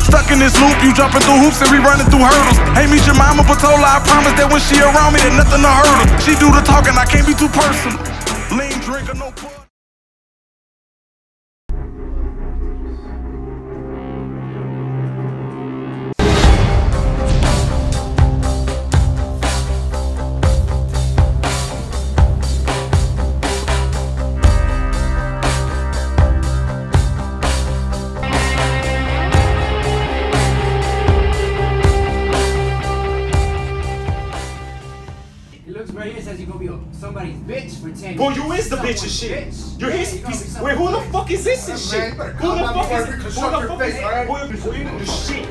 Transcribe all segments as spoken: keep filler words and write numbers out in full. Stuck in this loop, you jumping through hoops and we running through hurdles. Hey, meet your mama Patola, I promise that when she around me, there's nothing to hurdle. She do the talking, I can't be too personal. Lean drink or no pun. Somebody's bitch for ten years. Well, you is the bitch and shit. Bitch. You're his piece. Wait, who the fuck is this and shit? Man, who the fuck is this? Who the fuck is this? Who the shit?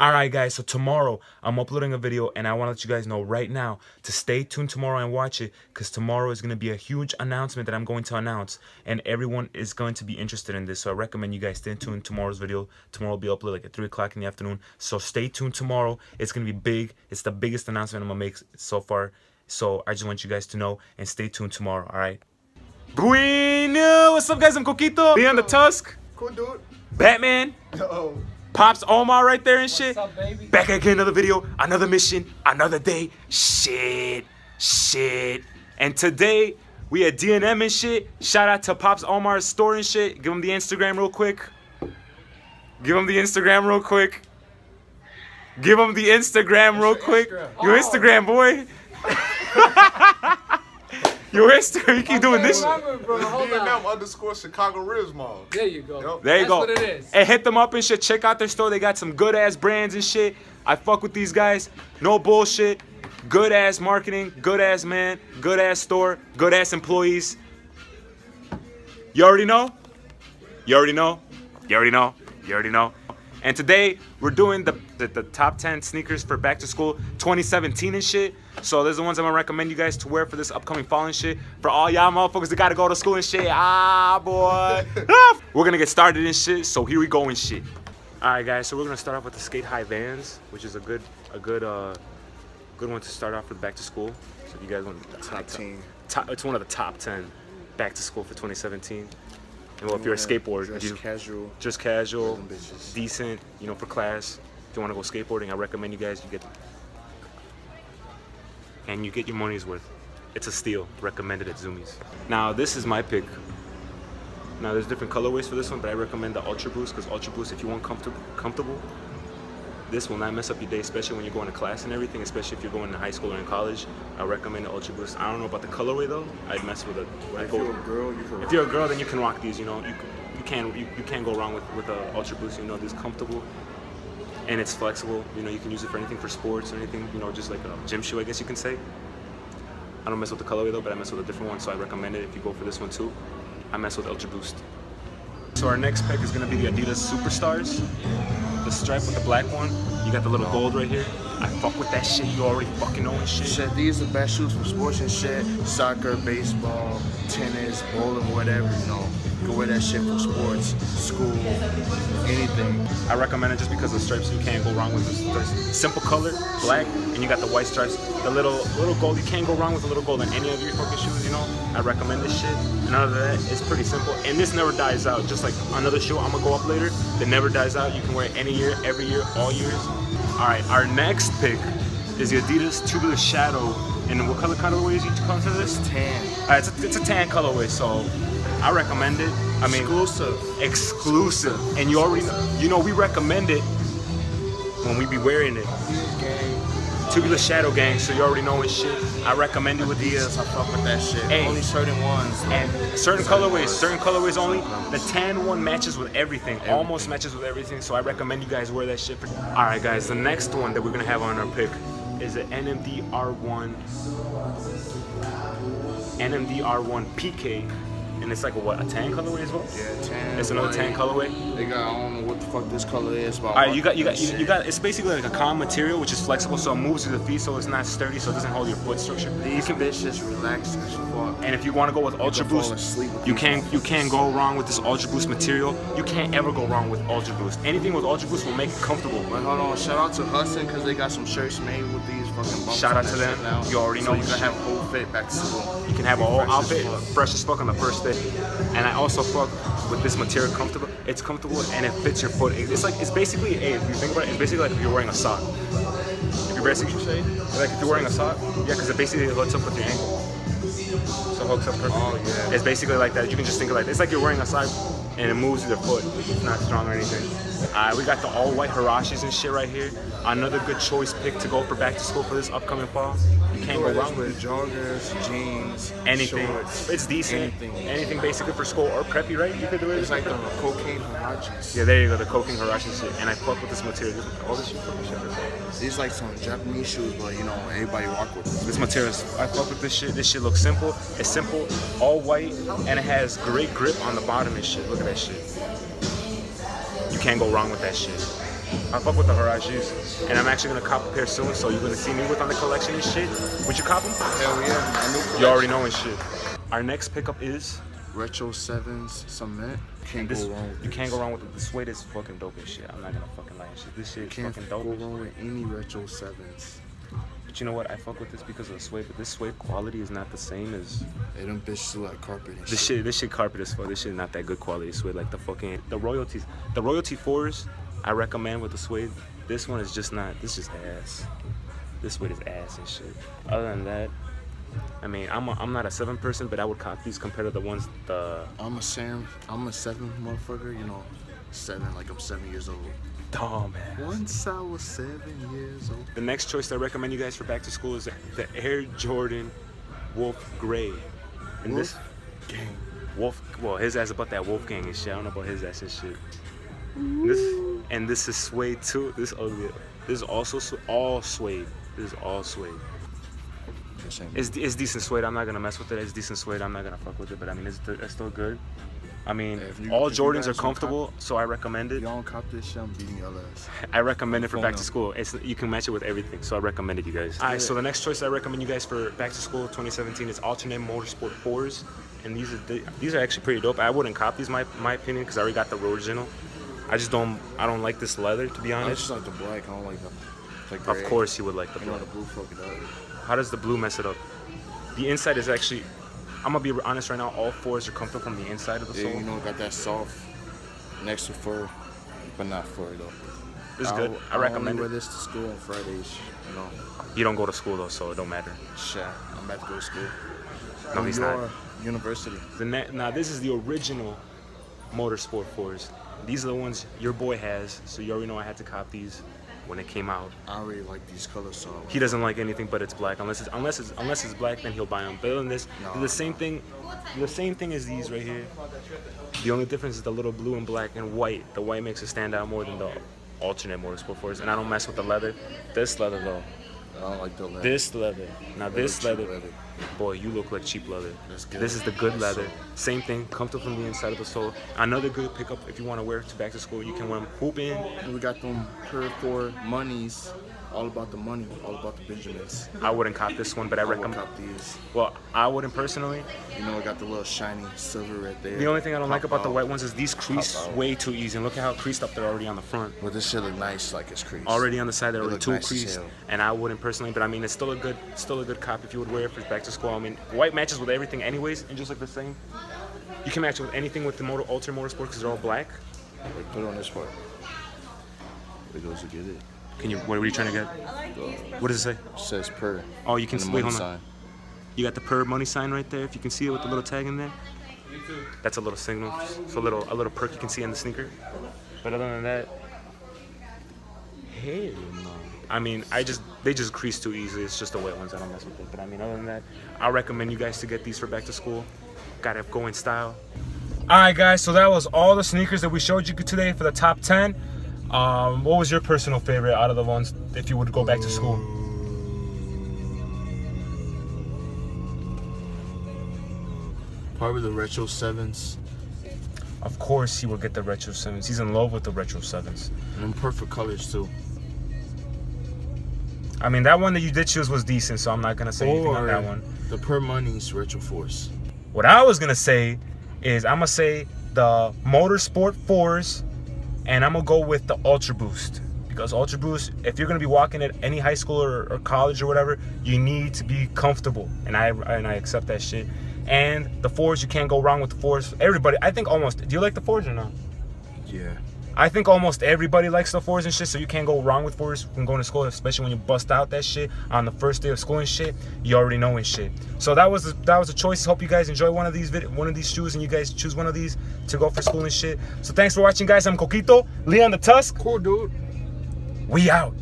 Alright guys, so tomorrow I'm uploading a video and I want to let you guys know right now to stay tuned tomorrow and watch it, because tomorrow is going to be a huge announcement that I'm going to announce and everyone is going to be interested in this. So I recommend you guys stay tuned tomorrow's video. Tomorrow will be uploaded like at three o'clock in the afternoon. So stay tuned tomorrow. It's going to be big. It's the biggest announcement I'm going to make so far. So I just want you guys to know and stay tuned tomorrow, alright? Bueno! What's up guys? I'm Coquito. Leon the Tusk. Cool dude. Batman. Uh-oh. Pops Omar right there and shit. What's up, baby? Back again, another video, another mission, another day. Shit, shit. And today, we at D and M and shit. Shout out to Pops Omar's store and shit. Give him the Instagram real quick. Give him the Instagram real quick. Give him the Instagram real quick. Your Instagram, boy. Your Instagram, you keep okay, doing this remember, shit. Bro, hold D and M on. Underscore Chicago Ribs Mall. There you go. Yep. There you That's go. That's what it is. And hit them up and shit. Check out their store. They got some good-ass brands and shit. I fuck with these guys. No bullshit. Good-ass marketing. Good-ass man. Good-ass store. Good-ass employees. You already know? You already know? You already know? You already know? And today, we're doing the, the, the top ten sneakers for back to school twenty seventeen and shit. So those are the ones I'm gonna recommend you guys to wear for this upcoming fall and shit. For all y'all motherfuckers that gotta go to school and shit. Ah, boy. We're gonna get started and shit, so here we go and shit. All right, guys, so we're gonna start off with the Skate High Vans, which is a good a good, uh, good one to start off for back to school. So if you guys want the top ten. It's one of the top ten back to school for twenty seventeen. Well, if you're a skateboarder, dress you, casual, just casual, decent, you know, for class. If you want to go skateboarding, I recommend you guys you get, and you get your money's worth. It's a steal. Recommended at Zoomies. Now this is my pick. Now there's different colorways for this one, but I recommend the Ultra Boost, because Ultra Boost, if you want comfortable, comfortable, this will not mess up your day, especially when you're going to class and everything. Especially if you're going to high school or in college, I recommend the Ultra Boost. I don't know about the colorway though. I'd mess with it. If you're a girl, you can. If you're a girl, then you can rock these. You know, you you can you, you can't go wrong with with a Ultra Boost. You know, this is comfortable and it's flexible. You know, you can use it for anything, for sports or anything. You know, just like a gym shoe, I guess you can say. I don't mess with the colorway though, but I mess with a different one, so I recommend it. If you go for this one too, I mess with Ultra Boost. So our next pick is gonna be the Adidas Superstars. The stripe with the black one, you got the little gold right here. I fuck with that shit, you already fucking know and shit. Shit, these are the best shoes for sports and shit. Soccer, baseball, tennis, bowling, whatever, you know. You can wear that shit for sports, school, anything. I recommend it just because of the stripes, you can't go wrong with this. There's simple color, black, and you got the white stripes. The little little gold, you can't go wrong with the little gold in any of your fucking shoes, you know. I recommend this shit. And other than that, it's pretty simple. And this never dies out. Just like another shoe I'm gonna go up later, that never dies out. You can wear it any year, every year, all years. Alright, our next pick is the Adidas Tubular Shadow. And what color colorway is you consider this? It's tan. Alright, it's a, it's a tan colorway, so I recommend it. I mean, exclusive. Exclusive. And you already know, you know we recommend it when we be wearing it. Tubular Shadow gang, so you already know his shit. I recommend it with the uh, I fuck with that shit. Hey. Only certain ones. And certain, certain colorways, ones. certain colorways only. The tan one matches with everything. everything. Almost matches with everything, so I recommend you guys wear that shit. Alright guys, the next one that we're gonna have on our pick is the N M D R one. N M D R one P K. And it's like a, what, a tan colorway as well? Yeah, tan. It's another tan colorway. They got, I don't know what the fuck this color is, but all right, you got, you got, you, you got. It's basically like a calm material, which is flexible, so it moves to the feet, so it's not sturdy, so it doesn't hold your foot structure. These bitches relax as fuck. And if you want to go with Ultra Boost, you can't, you can't go wrong with this Ultra Boost material. You can't ever go wrong with Ultra Boost. Anything with Ultra Boost will make it comfortable. But hold on, shout out to Hudson because they got some shirts made with these fucking bumps. Shout out to them. Now. You already know so you can have a whole fit back to school. You can have a whole outfit fresh as fuck on the first day. And I also fuck with this material comfortable. It's comfortable and it fits your foot. It's like, it's basically, hey, if you think about it, it's basically like if you're wearing a sock. If you're basically, like if you're wearing a sock, yeah, because it basically hooks up with your ankle. So it hooks up perfectly. Oh, yeah. It's basically like that. You can just think of it like, it's like you're wearing a sock and it moves your foot. It's not strong or anything. Alright, we got the all white Huaraches and shit right here. Another good choice pick to go for back to school for this upcoming fall. Can't go wrong with joggers, jeans, anything. Shorts, it's decent. Anything, anything basically for school or preppy, right? You could do it. It's like the cocaine Huaraches. Yeah, there you go, the cocaine Huaraches shit. And I fuck with this material. All this shit fucking shit. These like some Japanese shoes, but you know everybody walk with this. This material, I fuck with this shit. This shit looks simple. It's simple, all white, and it has great grip on the bottom and shit. Look at that shit. You can't go wrong with that shit. I fuck with the Huaraches, and I'm actually gonna cop a pair soon, so you're gonna see me with on the collection and shit. Would you cop them? Hell yeah. You already know and shit. Our next pickup is Retro Sevens Cement. Can't this, go wrong with You this. can't go wrong with it. The suede is fucking dope and shit. I'm not gonna fucking lie and shit. This shit is can't fucking dope. Can't go wrong with any Retro Sevens. But you know what? I fuck with this because of the suede, but this suede quality is not the same as. Hey, them bitches like carpet and this shit. shit. This shit carpet is fuck. This shit not that good quality suede. Like the fucking the royalties, the royalty fours. I recommend with the suede. This one is just not, this is ass. This suede is ass and shit. Other than that, I mean, I'm a, I'm not a seven person, but I would cop these compared to the ones the. I'm a Sam, I'm a seven motherfucker, you know, seven, like I'm seven years old. Oh man. Once I was seven years old. The next choice I recommend you guys for back to school is the Air Jordan Wolf Gray. And Wolf? this gang. Wolf, well, his ass about that Wolf gang and shit. I don't know about his ass and shit. Ooh. This. And this is suede too. This ugly. This is also su all suede. This is all suede. It's, it's decent suede. I'm not gonna mess with it. It's decent suede. I'm not gonna fuck with it. But I mean, it's, it's still good. I mean, you, all Jordans are comfortable, cop, so I recommend it. Y'all don't cop this shit, I'm beating y'all ass. I recommend it for back to school. It's, you can match it with everything, so I recommend it, you guys. All right, so the next choice I recommend you guys for back to school twenty seventeen is alternate Motorsport fours, and these are the, these are actually pretty dope. I wouldn't cop these, my my opinion, because I already got the original. I just don't. I don't like this leather, to be honest. I just like the black. I don't like the. Like of course, you would like the black. You know, the blue fuck it up. How does the blue mess it up? The inside is actually. I'm gonna be honest right now. All fours are comfortable from the inside of the yeah, sole. You know, got that soft, next to fur, but not fur though. This is good. I, I recommend it. I wear this to school on Fridays. You know. You don't go to school though, so it don't matter. Shit, I'm about to go to school. No, New he's York, not. University. The net. Now this is the original Motorsport fours. These are the ones your boy has, so you already know I had to cop these when it came out. I already like these colors, so he doesn't like anything but it's black. Unless it's unless it's unless it's black, then he'll buy them. But other than this, no, the same thing, the same thing as these right here. The only difference is the little blue and black and white. The white makes it stand out more than the alternate Motorsport fours. And I don't mess with the leather. This leather though. I don't like the leather. This leather. Now really this leather, leather, boy, you look like cheap leather. This is the good leather. Same thing, comfortable from the inside of the sole. Another good pickup if you want to wear it to back to school. You can wear them hoop in. We got them per four monies. All about the money, all about the Benjamins. I wouldn't cop this one, but I, I recommend. Cop these. Well, I wouldn't personally. You know, I got the little shiny silver right there. The only thing I don't Pop like about out. the white ones is these crease way too easy. And look at how creased up they're already on the front. Well, this shit look nice, like it's creased. Already on the side, they're already too nice creased. And I wouldn't personally, but I mean, it's still a good, still a good cop if you would wear it for back to school. I mean, white matches with everything, anyways, and just like the same, you can match it with anything with the motor, Ultra Motorsport, because they're all black. Wait, put it on this part. It goes to get it. Can you, what are you trying to get? What does it say? It says per. Oh, you can see, wait, hold on. You got the per money sign right there, if you can see it with the little tag in there. That's a little signal, so a little, a little perk you can see on the sneaker. But other than that, Hell no. I mean, I just they just crease too easily. It's just the wet ones that I'm messing with. But I mean, other than that, I recommend you guys to get these for back to school. Gotta go in style. All right, guys. So that was all the sneakers that we showed you today for the top ten. Um, what was your personal favorite out of the ones if you would go back to school? Probably the Retro Sevens. Of course he will get the Retro Sevens. He's in love with the Retro Sevens. And in perfect colors too. I mean, that one that you did choose was decent, so I'm not gonna say or anything on that one. The Per Money's Retro Force. What I was gonna say is I'm gonna say the Motorsport fours, and I'm gonna go with the Ultra Boost. Because Ultra Boost, if you're gonna be walking at any high school or, or college or whatever, you need to be comfortable. And I and I accept that shit. And the fours, you can't go wrong with the fours. Everybody, I think almost, do you like the fours or not? Yeah. I think almost everybody likes the fours and shit, so you can't go wrong with fours when going to school, especially when you bust out that shit on the first day of school and shit. You already know and shit. So that was that was a choice. Hope you guys enjoy one of these vid one of these shoes, and you guys choose one of these to go for school and shit. So thanks for watching, guys. I'm Coquito, Leon the Tusk. Cool, dude. We out.